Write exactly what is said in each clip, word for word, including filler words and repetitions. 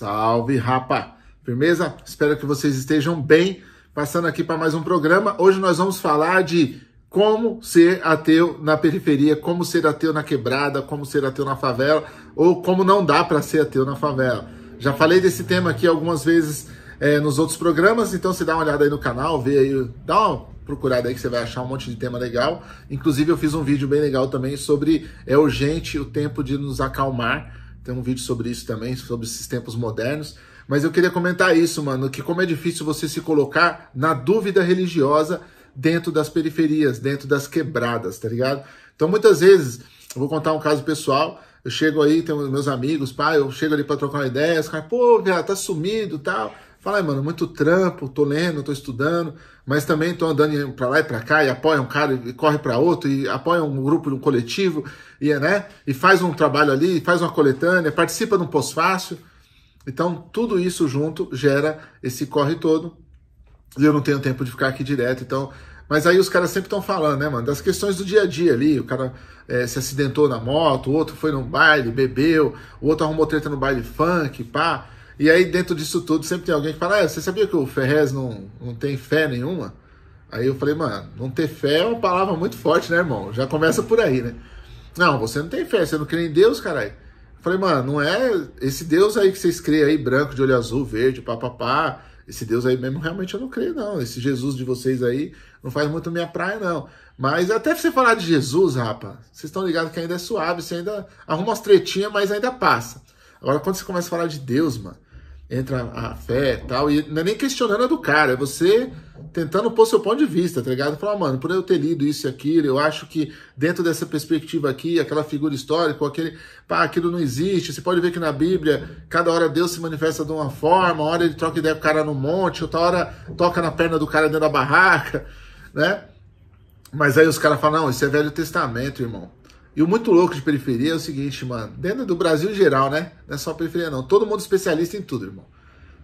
Salve, rapa! Firmeza? Espero que vocês estejam bem. Passando aqui para mais um programa. Hoje nós vamos falar de como ser ateu na periferia, como ser ateu na quebrada, como ser ateu na favela, ou como não dá para ser ateu na favela. Já falei desse tema aqui algumas vezes é, nos outros programas, então se dá uma olhada aí no canal, vê aí, dá uma procurada aí que você vai achar um monte de tema legal. Inclusive eu fiz um vídeo bem legal também sobre é urgente o tempo de nos acalmar. Tem um vídeo sobre isso também, sobre esses tempos modernos. Mas eu queria comentar isso, mano, que como é difícil você se colocar na dúvida religiosa dentro das periferias, dentro das quebradas, tá ligado? Então, muitas vezes, eu vou contar um caso pessoal, eu chego aí, tem meus amigos, pá, eu chego ali pra trocar uma ideia, os caras, pô, viado, tá sumido e tal. Fala, aí, mano, muito trampo, tô lendo, tô estudando, mas também tô andando pra lá e pra cá, e apoia um cara e corre pra outro, e apoia um grupo, um coletivo, e, né, e faz um trabalho ali, faz uma coletânea, participa de um pós-fácil. Então, tudo isso junto gera esse corre todo, e eu não tenho tempo de ficar aqui direto, então... Mas aí os caras sempre estão falando, né, mano, das questões do dia a dia ali, o cara é, se acidentou na moto, o outro foi num baile, bebeu, o outro arrumou treta no baile funk, pá, e aí dentro disso tudo sempre tem alguém que fala, ah, você sabia que o Ferrez não, não tem fé nenhuma? Aí eu falei, mano, não ter fé é uma palavra muito forte, né, irmão, já começa por aí, né? Não, você não tem fé, você não crê em Deus, caralho. Eu falei, mano, não é esse Deus aí que vocês creem aí, branco, de olho azul, verde, papapá. Esse Deus aí mesmo realmente eu não creio, não. Esse Jesus de vocês aí não faz muito minha praia, não. Mas até você falar de Jesus, rapaz, vocês estão ligados que ainda é suave, você ainda arruma umas tretinhas, mas ainda passa. Agora, quando você começa a falar de Deus, mano, entra a fé e tal, e não é nem questionando a do cara, é você tentando pôr seu ponto de vista, tá ligado? Falar, mano, por eu ter lido isso e aquilo, eu acho que dentro dessa perspectiva aqui, aquela figura histórica, aquele, pá, aquilo não existe, você pode ver que na Bíblia, cada hora Deus se manifesta de uma forma, uma hora ele troca ideia com o cara no monte, outra hora toca na perna do cara dentro da barraca, né? Mas aí os caras falam, não, isso é Velho Testamento, irmão. E o muito louco de periferia é o seguinte, mano, dentro do Brasil em geral, né? Não é só periferia, não. Todo mundo especialista em tudo, irmão.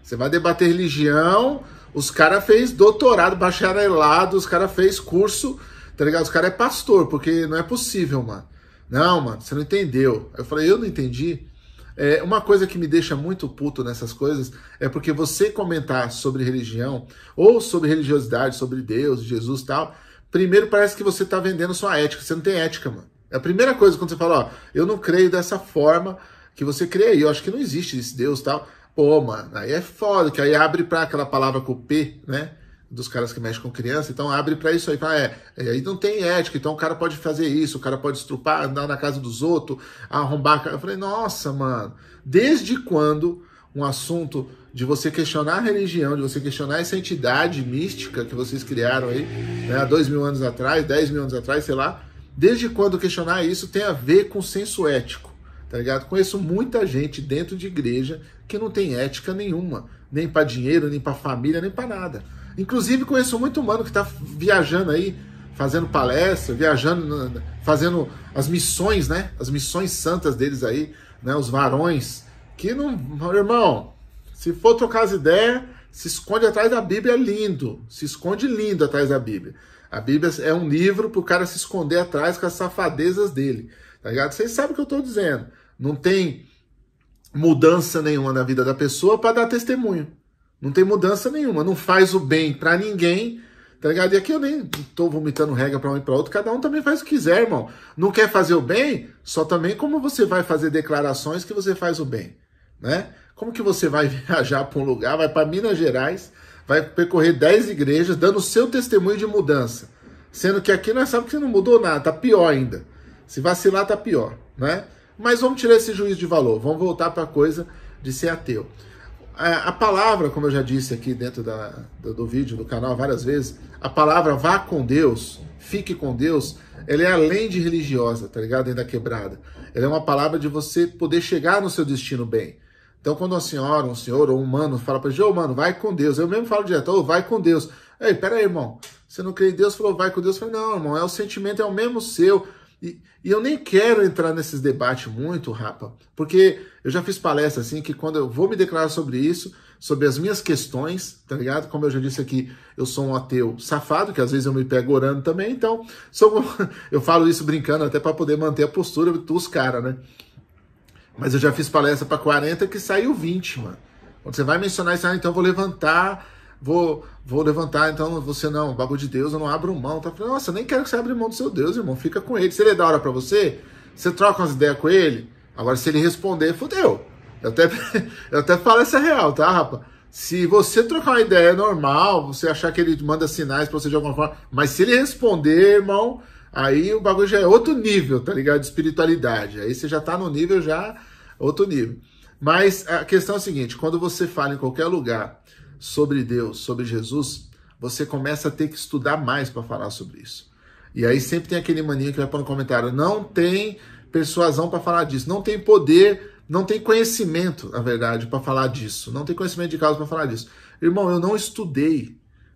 Você vai debater religião, os caras fez doutorado, bacharelado, os caras fez curso, tá ligado? Os caras é pastor, porque não é possível, mano. Não, mano, você não entendeu. Eu falei, eu não entendi. É, uma coisa que me deixa muito puto nessas coisas é porque você comentar sobre religião ou sobre religiosidade, sobre Deus, Jesus e tal, primeiro parece que você tá vendendo sua ética. Você não tem ética, mano. É a primeira coisa quando você fala, ó, eu não creio dessa forma que você crê aí, eu acho que não existe esse Deus e tal. Pô, mano, aí é foda, que aí abre pra aquela palavra com o P, né, dos caras que mexem com criança, então abre pra isso aí, fala, é, aí não tem ética, então o cara pode fazer isso, o cara pode estrupar, andar na casa dos outros, arrombar a casa. Eu falei, nossa, mano, desde quando um assunto de você questionar a religião, de você questionar essa entidade mística que vocês criaram aí, né, há dois mil anos atrás, dez mil anos atrás, sei lá, desde quando questionar isso tem a ver com senso ético, tá ligado? Conheço muita gente dentro de igreja que não tem ética nenhuma, nem pra dinheiro, nem pra família, nem pra nada. Inclusive conheço muito humano que tá viajando aí, fazendo palestra, viajando, fazendo as missões, né? As missões santas deles aí, né? Os varões, que não... Irmão, se for trocar as ideias, se esconde atrás da Bíblia lindo, se esconde lindo atrás da Bíblia. A Bíblia é um livro pro cara se esconder atrás com as safadezas dele, tá ligado? Vocês sabem o que eu tô dizendo. Não tem mudança nenhuma na vida da pessoa para dar testemunho. Não tem mudança nenhuma. Não faz o bem para ninguém, tá ligado? E aqui eu nem tô vomitando regra para um e para outro. Cada um também faz o que quiser, irmão. Não quer fazer o bem? Só também como você vai fazer declarações que você faz o bem, né? Como que você vai viajar para um lugar, vai para Minas Gerais... Vai percorrer dez igrejas dando o seu testemunho de mudança. Sendo que aqui nós sabemos que você não mudou nada, tá pior ainda. Se vacilar, tá pior, né? Mas vamos tirar esse juízo de valor, vamos voltar para a coisa de ser ateu. A, a palavra, como eu já disse aqui dentro da, do, do vídeo, do canal, várias vezes, a palavra vá com Deus, fique com Deus, ela é além de religiosa, tá ligado? Ainda quebrada. Ela é uma palavra de você poder chegar no seu destino bem. Então, quando uma senhora, um senhor ou um mano fala para gente, ô, mano, vai com Deus. Eu mesmo falo direto, ô, vai com Deus. Ei, peraí, irmão, você não crê em Deus? Falou, vai com Deus. Eu falei, não, irmão, é o sentimento, é o mesmo seu. E, e eu nem quero entrar nesses debates muito, rapa, porque eu já fiz palestra assim, que quando eu vou me declarar sobre isso, sobre as minhas questões, tá ligado? Como eu já disse aqui, eu sou um ateu safado, que às vezes eu me pego orando também, então sou, eu falo isso brincando até para poder manter a postura dos caras, né? Mas eu já fiz palestra para quarenta que saiu vinte, mano. Quando você vai mencionar isso, ah, então eu vou levantar, vou, vou levantar, então você não, bagulho de Deus, eu não abro mão. Tá? Nossa, eu nem quero que você abra mão do seu Deus, irmão, fica com ele. Se ele é da hora pra você, você troca umas ideias com ele, agora se ele responder, fodeu. Eu até, eu até falo essa real, tá, rapaz? Se você trocar uma ideia normal, você achar que ele manda sinais pra você de alguma forma, mas se ele responder, irmão, aí o bagulho já é outro nível, tá ligado? De espiritualidade. Aí você já tá no nível já, outro nível. Mas a questão é a seguinte, quando você fala em qualquer lugar sobre Deus, sobre Jesus, você começa a ter que estudar mais para falar sobre isso. E aí sempre tem aquele maninho que vai pôr no comentário, não tem persuasão para falar disso, não tem poder... Não tem conhecimento, na verdade, para falar disso. Não tem conhecimento de causa para falar disso. Irmão, eu não estudei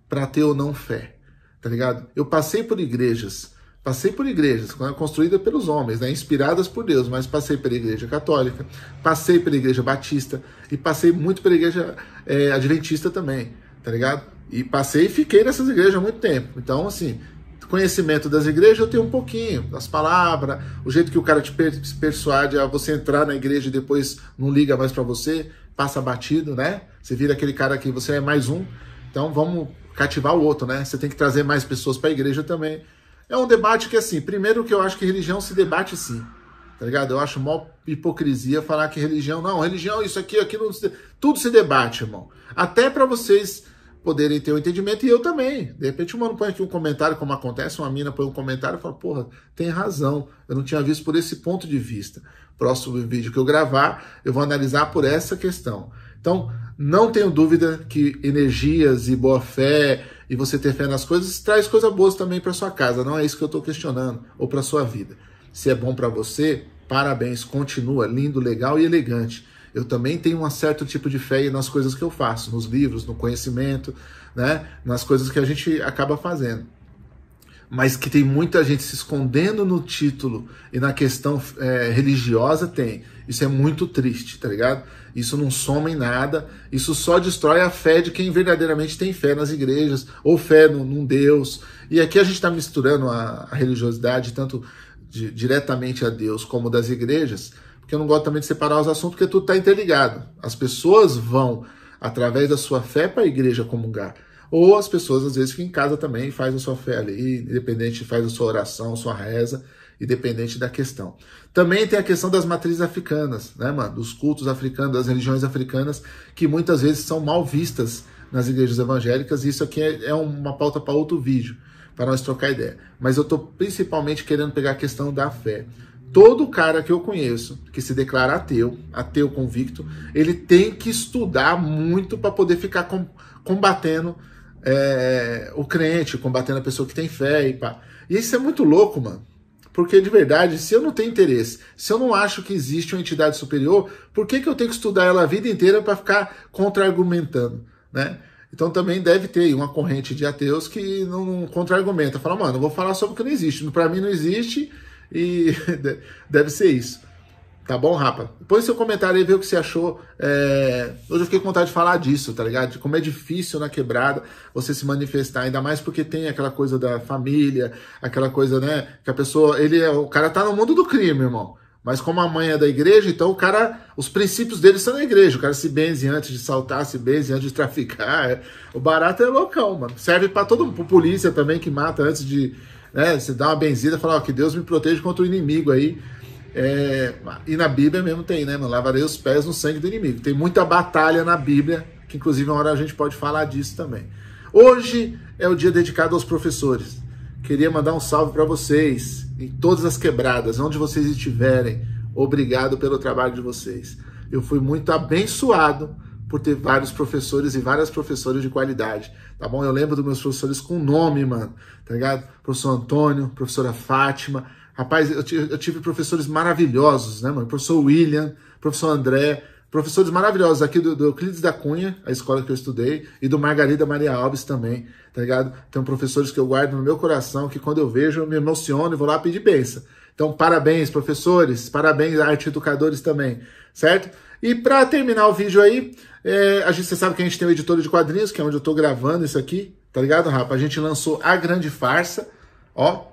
para ter ou não fé, tá ligado? Eu passei por igrejas, passei por igrejas construídas pelos homens, né, inspiradas por Deus, mas passei pela igreja católica, passei pela igreja batista e passei muito pela igreja é, adventista também, tá ligado? E passei e fiquei nessas igrejas há muito tempo. Então, assim... Conhecimento das igrejas eu tenho um pouquinho, das palavras, o jeito que o cara te persuade a você entrar na igreja e depois não liga mais pra você, passa batido, né? Você vira aquele cara que você é mais um, então vamos cativar o outro, né? Você tem que trazer mais pessoas pra igreja também. É um debate que, assim, primeiro que eu acho que religião se debate sim, tá ligado? Eu acho mó hipocrisia falar que religião, não, religião, isso aqui, aquilo, tudo se debate, irmão. Até pra vocês... poderem ter o um entendimento, e eu também. De repente o mano põe aqui um comentário, como acontece, uma mina põe um comentário e fala, porra, tem razão, eu não tinha visto por esse ponto de vista. Próximo vídeo que eu gravar, eu vou analisar por essa questão. Então, não tenho dúvida que energias e boa-fé, e você ter fé nas coisas, traz coisas boas também para sua casa, não é isso que eu estou questionando, ou para sua vida. Se é bom para você, parabéns, continua lindo, legal e elegante. Eu também tenho um certo tipo de fé nas coisas que eu faço, nos livros, no conhecimento, né? Nas coisas que a gente acaba fazendo. Mas que tem muita gente se escondendo no título e na questão é, religiosa, tem. Isso é muito triste, tá ligado? Isso não soma em nada, isso só destrói a fé de quem verdadeiramente tem fé nas igrejas, ou fé num, num Deus. E aqui a gente está misturando a, a religiosidade, tanto de, diretamente a Deus como das igrejas, que eu não gosto também de separar os assuntos, porque tudo está interligado. As pessoas vão, através da sua fé, para a igreja comungar. Ou as pessoas, às vezes, ficam em casa também e fazem a sua fé ali, independente, faz a sua oração, a sua reza, independente da questão. Também tem a questão das matrizes africanas, né, mano? Dos cultos africanos, das religiões africanas, que muitas vezes são mal vistas nas igrejas evangélicas, e isso aqui é uma pauta para outro vídeo, para nós trocar ideia. Mas eu estou principalmente querendo pegar a questão da fé. Todo cara que eu conheço, que se declara ateu, ateu convicto, ele tem que estudar muito para poder ficar com, combatendo é, o crente, combatendo a pessoa que tem fé e pá. E isso é muito louco, mano. Porque, de verdade, se eu não tenho interesse, se eu não acho que existe uma entidade superior, por que que eu tenho que estudar ela a vida inteira para ficar contra-argumentando, né? Então também deve ter uma corrente de ateus que não, não contra-argumenta. Fala, mano, eu vou falar sobre o que não existe. Para mim não existe... E deve ser isso. Tá bom, rapa? Põe seu comentário aí, vê o que você achou. É... Hoje eu fiquei com vontade de falar disso, tá ligado? De como é difícil na quebrada você se manifestar, ainda mais porque tem aquela coisa da família, aquela coisa, né? Que a pessoa, ele é... o cara tá no mundo do crime, irmão. Mas como a mãe é da igreja, então o cara, os princípios dele são da igreja. O cara se benze antes de saltar, se benze antes de traficar. É... O barato é loucão, mano. Serve pra todo mundo, pra polícia também que mata antes de... Né, você dá uma benzida e fala, ó, que Deus me proteja contra o inimigo aí. É, e na Bíblia mesmo tem, né, mano? Lavarei os pés no sangue do inimigo. Tem muita batalha na Bíblia, que inclusive uma hora a gente pode falar disso também. Hoje é o dia dedicado aos professores. Queria mandar um salve para vocês, em todas as quebradas, onde vocês estiverem. Obrigado pelo trabalho de vocês. Eu fui muito abençoado por ter vários professores e várias professoras de qualidade, tá bom? Eu lembro dos meus professores com nome, mano, tá ligado? Professor Antônio, professora Fátima, rapaz, eu, eu tive professores maravilhosos, né, mano? Professor William, professor André, professores maravilhosos aqui do, do Euclides da Cunha, a escola que eu estudei, e do Margarida Maria Alves também, tá ligado? Tem professores que eu guardo no meu coração, que quando eu vejo eu me emociono e vou lá pedir bênção. Então, parabéns, professores, parabéns, arte educadores também, certo? E para terminar o vídeo aí, é, a gente, você sabe que a gente tem o editor de quadrinhos, que é onde eu tô gravando isso aqui, tá ligado, rapaz? A gente lançou A Grande Farsa, ó,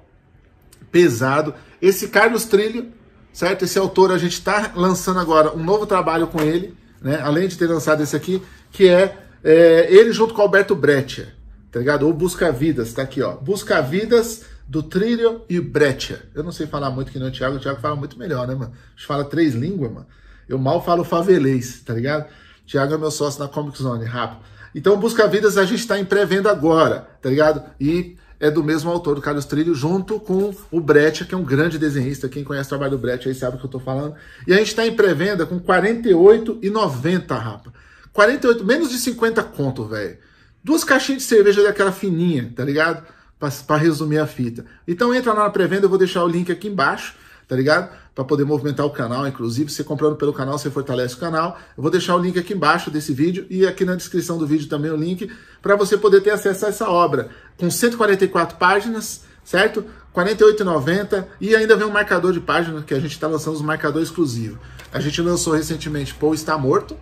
pesado. Esse Carlos Trilho, certo? Esse autor, a gente tá lançando agora um novo trabalho com ele, né? Além de ter lançado esse aqui, que é, é ele junto com Alberto Breccia, tá ligado? Ou Busca Vidas, tá aqui, ó. Busca Vidas do Trilho e Breccia. Eu não sei falar muito que não, o Thiago. O Thiago fala muito melhor, né, mano? A gente fala três línguas, mano. Eu mal falo favelês, tá ligado? O Thiago é meu sócio na Comic Zone, rápido. Então, Busca Vidas a gente tá em pré-venda agora, tá ligado? E é do mesmo autor, do Carlos Trilho, junto com o Breccia, que é um grande desenhista. Quem conhece o trabalho do Breccia aí sabe o que eu tô falando. E a gente tá em pré-venda com quarenta e oito reais e noventa centavos, rapa. quarenta e oito, menos de cinquenta conto, velho. Duas caixinhas de cerveja daquela fininha, tá ligado? Pra, pra resumir a fita. Então entra lá na pré-venda, eu vou deixar o link aqui embaixo, tá ligado? Pra poder movimentar o canal, inclusive, você comprando pelo canal, você fortalece o canal. Eu vou deixar o link aqui embaixo desse vídeo e aqui na descrição do vídeo também o link para você poder ter acesso a essa obra. Com cento e quarenta e quatro páginas, certo? quarenta e oito reais e noventa centavos e ainda vem um marcador de página, que a gente tá lançando os marcadores exclusivos. A gente lançou recentemente Paul Está Morto,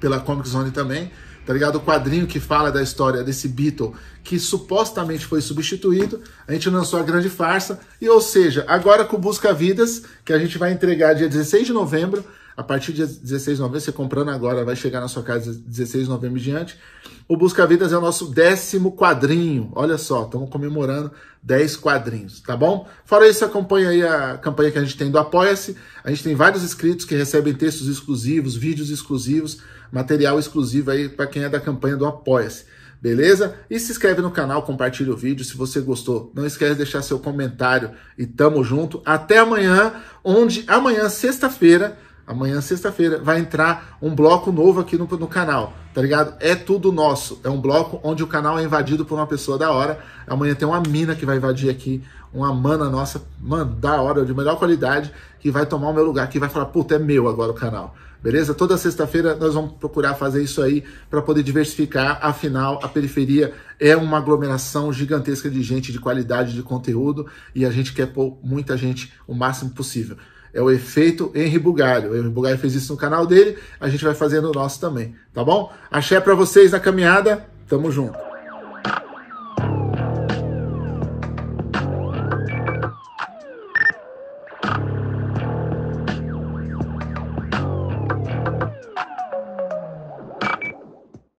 pela Comic Zone também, tá ligado? O quadrinho que fala da história desse Beatle que supostamente foi substituído. A gente lançou A Grande Farsa. E, ou seja, agora com Busca Vidas, que a gente vai entregar dia dezesseis de novembro. A partir de dezesseis de novembro, você comprando agora, vai chegar na sua casa dezesseis de novembro e diante. O Busca Vidas é o nosso décimo quadrinho. Olha só, estamos comemorando dez quadrinhos, tá bom? Fora isso, acompanha aí a campanha que a gente tem do Apoia-se. A gente tem vários inscritos que recebem textos exclusivos, vídeos exclusivos, material exclusivo aí para quem é da campanha do Apoia-se, beleza? E se inscreve no canal, compartilha o vídeo se você gostou. Não esquece de deixar seu comentário e tamo junto. Até amanhã, onde amanhã, sexta-feira, amanhã, sexta-feira, vai entrar um bloco novo aqui no, no canal, tá ligado? É tudo nosso. É um bloco onde o canal é invadido por uma pessoa da hora. Amanhã tem uma mina que vai invadir aqui, uma mana nossa, mano, da hora, de melhor qualidade, que vai tomar o meu lugar, que vai falar, puta, é meu agora o canal. Beleza? Toda sexta-feira nós vamos procurar fazer isso aí para poder diversificar. Afinal, a periferia é uma aglomeração gigantesca de gente, de qualidade, de conteúdo, e a gente quer pôr muita gente o máximo possível. É o efeito Henri Bugalho. O Henri Bugalho fez isso no canal dele, a gente vai fazer no nosso também, tá bom? Axé pra vocês na caminhada, tamo junto.